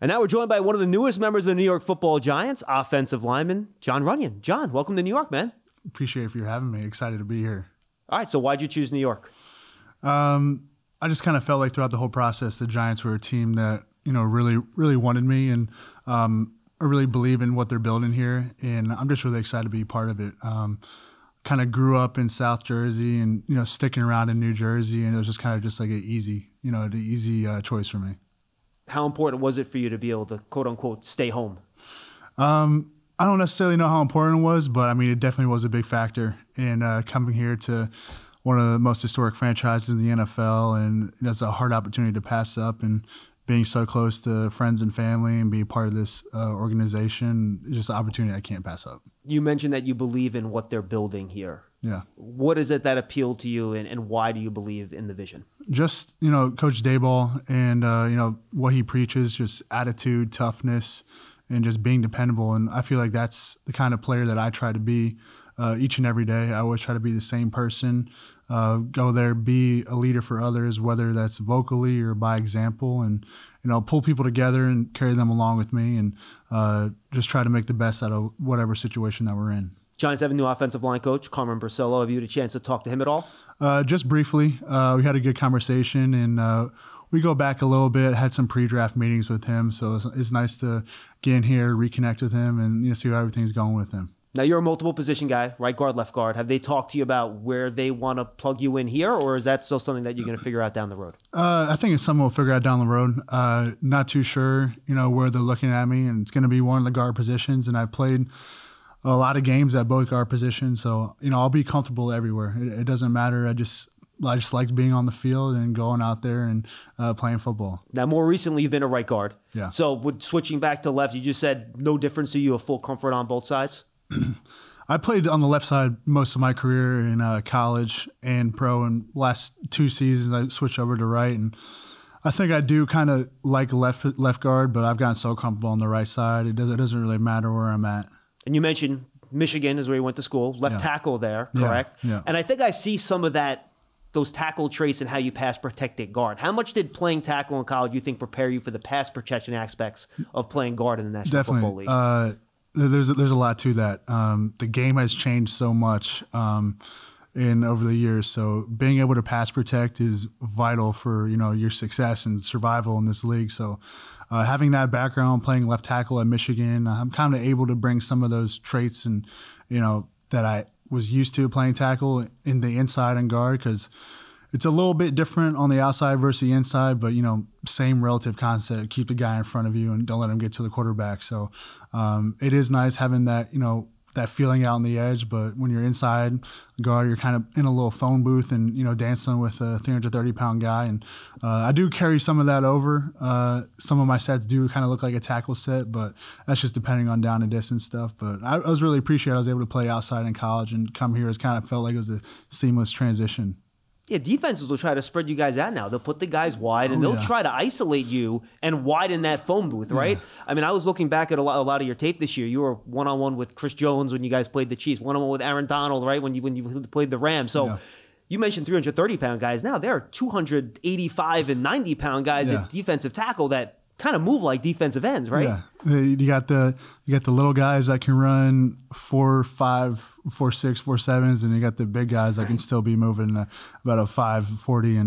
And now we're joined by one of the newest members of the New York Football Giants, offensive lineman Jon Runyan. Jon, welcome to New York, man. Appreciate it for you having me. Excited to be here. All right, so why'd you choose New York? I just kind of felt like throughout the whole process, the Giants were a team that really wanted me, and I really believe in what they're building here, and I'm just really excited to be part of it. Kind of grew up in South Jersey, and sticking around in New Jersey, and it was just kind of like an easy, an easy choice for me. How important was it for you to be able to quote unquote stay home? I don't necessarily know how important it was, but I mean, it definitely was a big factor in coming here to one of the most historic franchises in the NFL, and that's a hard opportunity to pass up, and being so close to friends and family and be a part of this organization, just an opportunity I can't pass up. You mentioned that you believe in what they're building here. Yeah. What is it that appealed to you, and why do you believe in the vision? Just, Coach Daboll and, what he preaches, just attitude, toughness, and just being dependable. And I feel like that's the kind of player that I try to be each and every day. I always try to be the same person, go there, be a leader for others, whether that's vocally or by example, and, pull people together and carry them along with me, and just try to make the best out of whatever situation that we're in. Giants have a new offensive line coach, Carmen Barcelo. Have you had a chance to talk to him at all? Just briefly. We had a good conversation, and we go back a little bit, had some pre-draft meetings with him. So it's nice to get in here, reconnect with him, and see how everything's going with him. Now, you're a multiple position guy, right guard, left guard. Have they talked to you about where they want to plug you in here, or is that still something that you're going to figure out down the road? I think it's something we'll figure out down the road. Not too sure, where they're looking at me, and it's going to be one of the guard positions, and I've played a lot of games at both guard positions, so I'll be comfortable everywhere. It doesn't matter. I just liked being on the field and going out there and playing football. Now, more recently, you've been a right guard. Yeah. So, with switching back to left, you just said no difference to you, a full comfort on both sides. I played on the left side most of my career in college and pro, and last two seasons I switched over to right, and I think I do kind of like left guard, but I've gotten so comfortable on the right side. It doesn't really matter where I'm at. And you mentioned Michigan is where you went to school, left tackle there, correct? Yeah. And I think I see some of those tackle traits and how you pass protect at guard. How much did playing tackle in college, you think, prepare you for the pass protection aspects of playing guard in the National Football League? Definitely. There's a lot to that. The game has changed so much over the years, so being able to pass protect is vital for your success and survival in this league. So having that background, playing left tackle at Michigan, I'm kind of able to bring some of those traits and that I was used to playing tackle in the inside and guard, because it's a little bit different on the outside versus the inside, but same relative concept. Keep the guy in front of you and don't let him get to the quarterback. So it is nice having that that feeling out on the edge, but when you're inside guard, you're kind of in a little phone booth and dancing with a 330-pound guy. And I do carry some of that over. Some of my sets do kind of look like a tackle set, but that's just depending on down and distance stuff. But I was really appreciative I was able to play outside in college and come here. It kind of felt like it was a seamless transition. Yeah, defenses will try to spread you guys out now. They'll put the guys wide, and they'll try to isolate you and widen that phone booth, right? Yeah. I mean, I was looking back at a lot of your tape this year. You were one-on-one with Chris Jones when you guys played the Chiefs, one-on-one with Aaron Donald, right, when you played the Rams. So you mentioned 330-pound guys. Now there are 285 and 90-pound guys at defensive tackle that kind of move like defensive ends, right? Yeah, you got the little guys that can run 4.5, 4.6, 4.7s, and you got the big guys that can still be moving about a 5.40,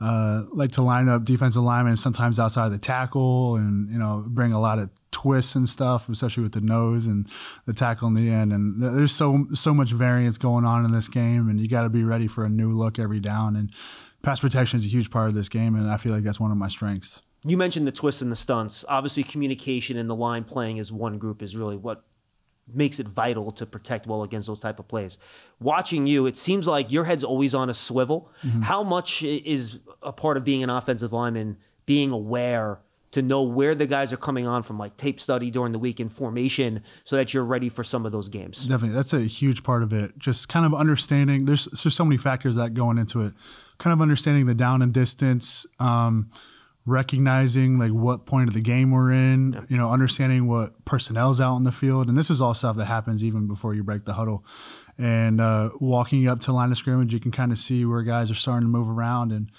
and like to line up defensive linemen sometimes outside of the tackle, and bring a lot of twists and stuff, especially with the nose and the tackle in the end. And there's so much variance going on in this game, and you got to be ready for a new look every down. And pass protection is a huge part of this game, and I feel like that's one of my strengths. You mentioned the twists and the stunts. Obviously, communication and the line playing as one group is really what makes it vital to protect well against those type of plays. Watching you, it seems like your head's always on a swivel. Mm-hmm. How much is a part of being an offensive lineman, being aware to know where the guys are coming on from, like tape study during the week and formation, so that you're ready for some of those games? Definitely. That's a huge part of it. Just kind of understanding. There's so many factors that going into it. Kind of understanding the down and distance, recognizing like what point of the game we're in, understanding what personnel's out on the field. And this is all stuff that happens even before you break the huddle. And walking up to line of scrimmage, you can kind of see where guys are starting to move around. And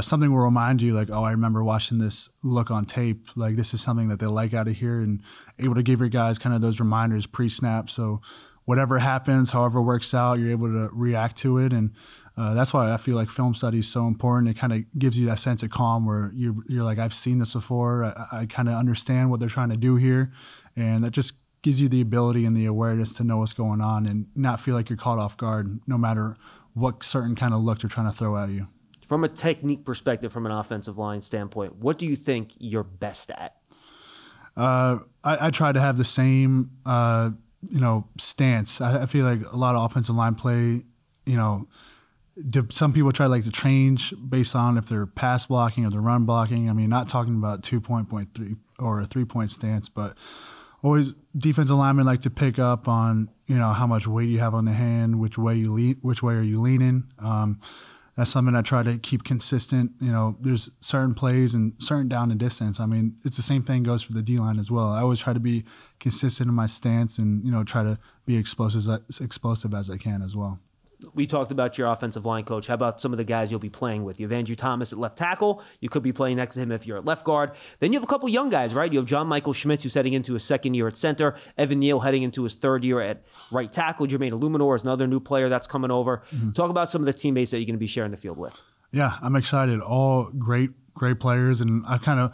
something will remind you like, oh, I remember watching this look on tape. Like this is something that they like out of here, and able to give your guys kind of those reminders pre-snap. So whatever happens, however it works out, you're able to react to it. And that's why I feel like film study is so important. It kind of gives you that sense of calm where you're like, I've seen this before. I kind of understand what they're trying to do here. And that just gives you the ability and the awareness to know what's going on and not feel like you're caught off guard no matter what certain kind of look they're trying to throw at you. From a technique perspective, from an offensive line standpoint, what do you think you're best at? I try to have the same, stance. I feel like a lot of offensive line play, some people try to change based on if they're pass blocking or they're run blocking. I mean, not talking about 2.3 or a 3-point stance, but always defensive linemen like to pick up on, how much weight you have on the hand, which way are you leaning. That's something I try to keep consistent. There's certain plays and certain down and distance. I mean, it's the same thing goes for the D-line as well. I always try to be consistent in my stance and, try to be explosive as I can as well. We talked about your offensive line coach. How about some of the guys you'll be playing with? You have Andrew Thomas at left tackle. You could be playing next to him if you're at left guard. Then you have a couple young guys, right? You have John Michael Schmitz, who's heading into his second year at center. Evan Neal heading into his third year at right tackle. Jermaine Illuminor is another new player that's coming over. Mm-hmm. Talk about some of the teammates that you're going to be sharing the field with. Yeah, I'm excited. All great players. And I've kind of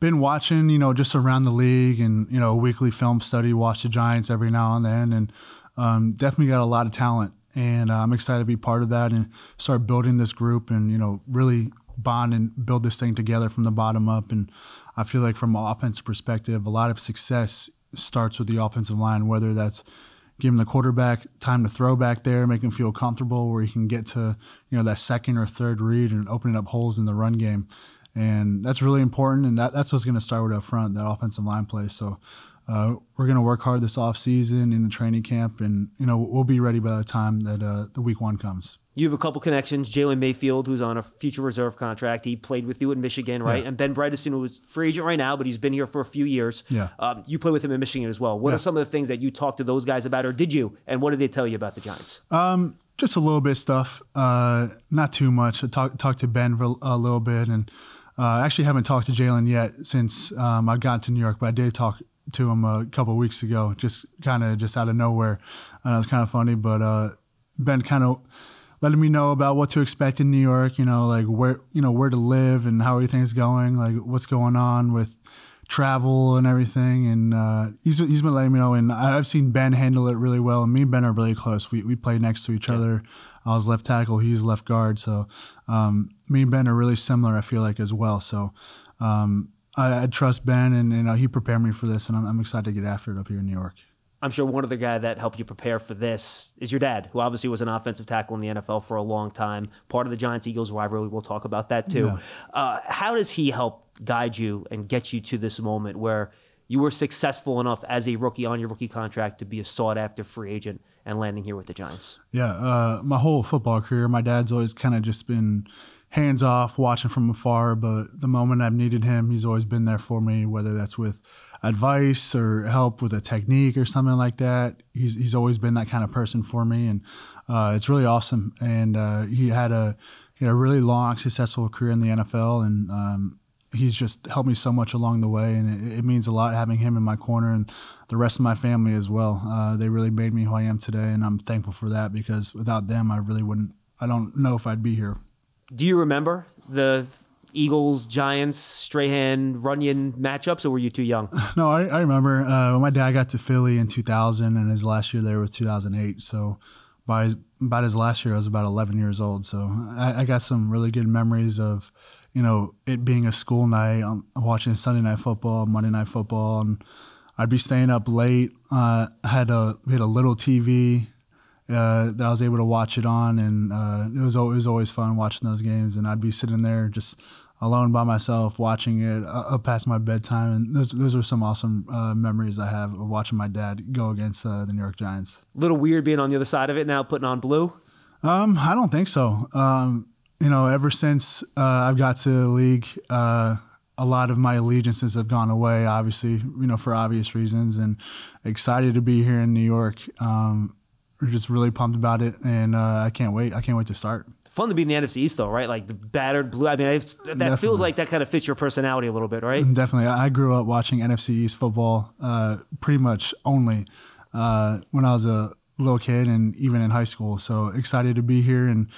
been watching, just around the league and, weekly film study, watch the Giants every now and then. And definitely got a lot of talent. And I'm excited to be part of that and start building this group and, really bond and build this thing together from the bottom up. And I feel like from an offensive perspective, a lot of success starts with the offensive line, whether that's giving the quarterback time to throw back there, make him feel comfortable where he can get to, that second or third read and opening up holes in the run game. And that's really important. And that's what's going to start with up front, that offensive line play. So we're going to work hard this offseason in the training camp, and, we'll be ready by the time that the week 1 comes. You have a couple connections. Jalen Mayfield, who's on a future reserve contract. He played with you in Michigan, right? Yeah. And Ben Bredesen, who's free agent right now, but he's been here for a few years. Yeah. You play with him in Michigan as well. What are some of the things that you talked to those guys about, or did you? And what did they tell you about the Giants? Just a little bit of stuff. Not too much. I talked to Ben for a little bit, and I actually haven't talked to Jalen yet since I got to New York, but I did talk to him a couple of weeks ago, just out of nowhere. And it was kind of funny, but Ben kind of letting me know about what to expect in New York, where to live and how everything's going, like what's going on with travel and everything. And he's been letting me know, and I've seen Ben handle it really well. And me and Ben are really close. We play next to each other. I was left tackle, he's left guard. So me and Ben are really similar, I feel like, as well. So I trust Ben, and he prepared me for this, and I'm excited to get after it up here in New York. I'm sure one of the guys that helped you prepare for this is your dad, who obviously was an offensive tackle in the NFL for a long time, part of the Giants-Eagles rivalry. We'll talk about that too. Yeah. How does he help guide you and get you to this moment where you were successful enough as a rookie on your rookie contract to be a sought-after free agent and landing here with the Giants? Yeah, my whole football career, my dad's always kind of just been hands off, watching from afar, but the moment I've needed him, he's always been there for me, whether that's with advice or help with a technique or something like that. He's always been that kind of person for me, and it's really awesome. And he had a really long, successful career in the NFL, and he's just helped me so much along the way, and it means a lot having him in my corner and the rest of my family as well. They really made me who I am today, and I'm thankful for that, because without them, I don't know if I'd be here. Do you remember the Eagles, Giants, Strahan, Runyan matchups, or were you too young? No, I remember when my dad got to Philly in 2000, and his last year there was 2008. So by about his last year, I was about 11 years old. So I got some really good memories of, it being a school night, watching Sunday Night Football, Monday Night Football, and I'd be staying up late. We had a little TV that I was able to watch it on, and it was always fun watching those games. And I'd be sitting there just alone by myself watching it up past my bedtime, and those are some awesome memories I have of watching my dad go against the New York Giants. A little weird being on the other side of it now, putting on blue? I don't think so. Ever since I've got to the league, a lot of my allegiances have gone away, obviously, for obvious reasons, and excited to be here in New York. We're just really pumped about it, and I can't wait. I can't wait to start. Fun to be in the NFC East, though, right? Like the battered blue. I mean, it's, that definitely feels like that kind of fits your personality a little bit, right? Definitely. I grew up watching NFC East football pretty much only when I was a little kid and even in high school. So excited to be here and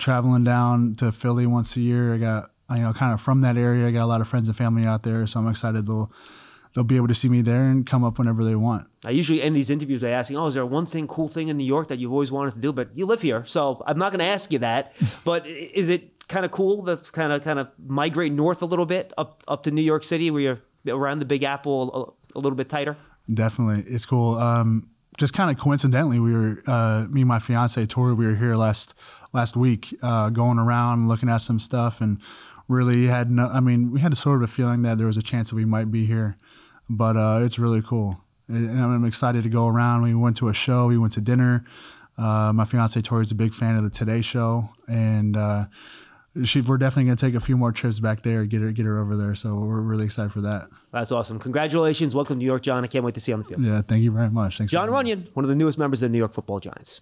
traveling down to Philly once a year. I got, you know, kind of from that area. I got a lot of friends and family out there, so I'm excited they'll be able to see me there and come up whenever they want. I usually end these interviews by asking, oh, is there one thing, cool thing in New York that you've always wanted to do? But you live here, so I'm not going to ask you that. But is it kind of cool to kind of migrate north a little bit, up to New York City, where you're around the Big Apple a little bit tighter? Definitely. It's cool. Just kind of coincidentally, we were, me and my fiance, Tori, we were here last week going around, looking at some stuff, and really had no, I mean, we had a sort of a feeling that there was a chance that we might be here. But it's really cool. And I'm excited to go around. We went to a show. We went to dinner. My fiance, Tori's a big fan of the Today Show. And we're definitely going to take a few more trips back there, get her over there. So we're really excited for that. That's awesome. Congratulations. Welcome to New York, John. I can't wait to see you on the field. Yeah, thank you very much. Thanks. Jon Runyan, one of the newest members of the New York Football Giants.